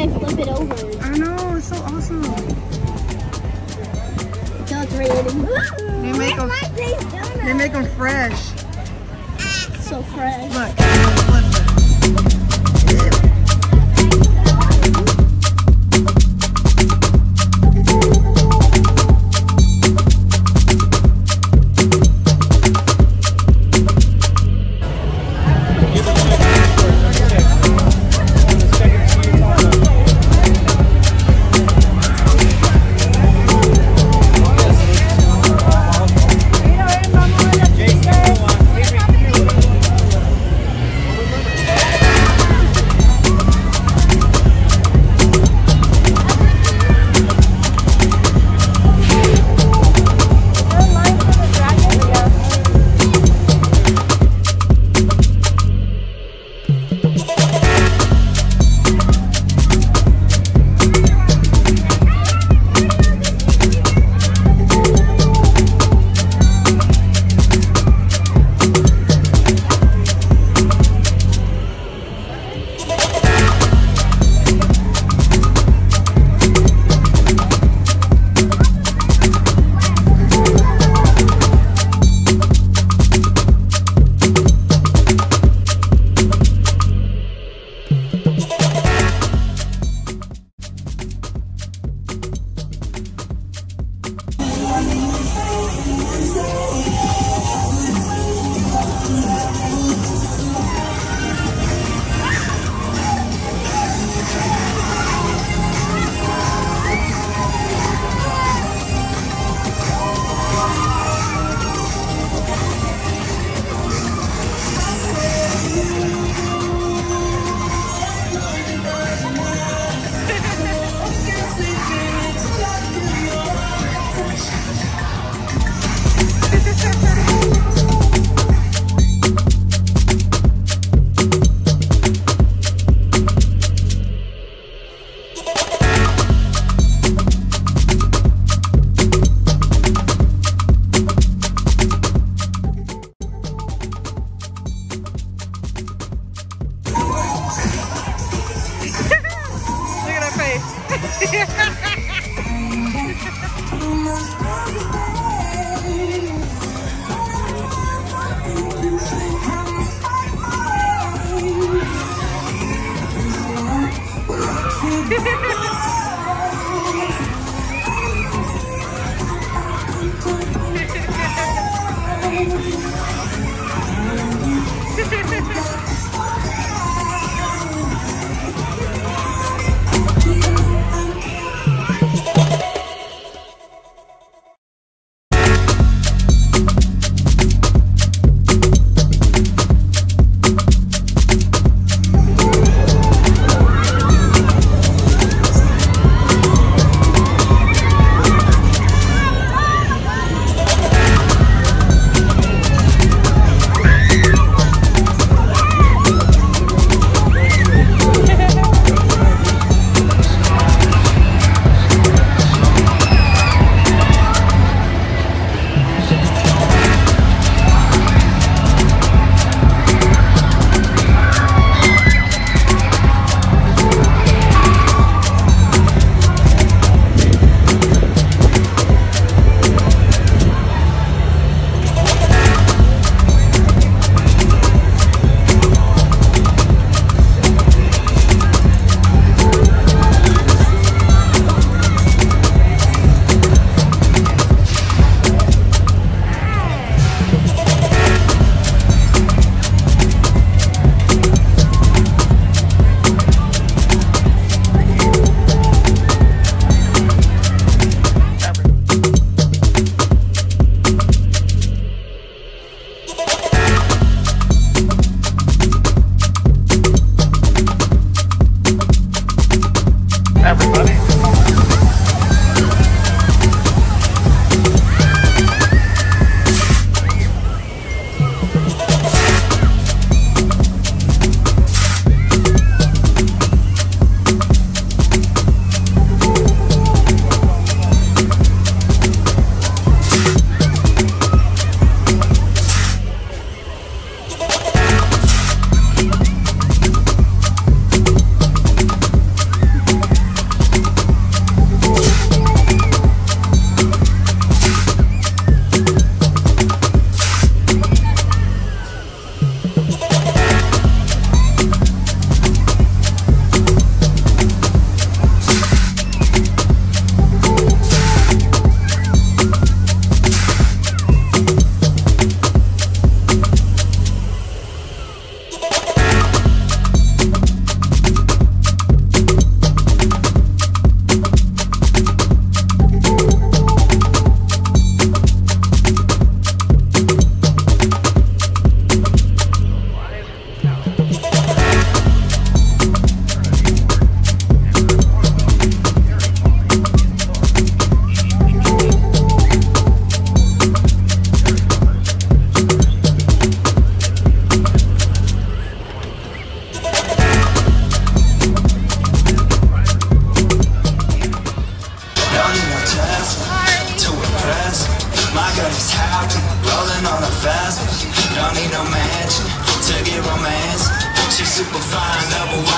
and then flip it over. I know, it's so awesome. Still raining. They make them fresh. So fresh. Look. ain't no match to get romance. She's super fine, double wide.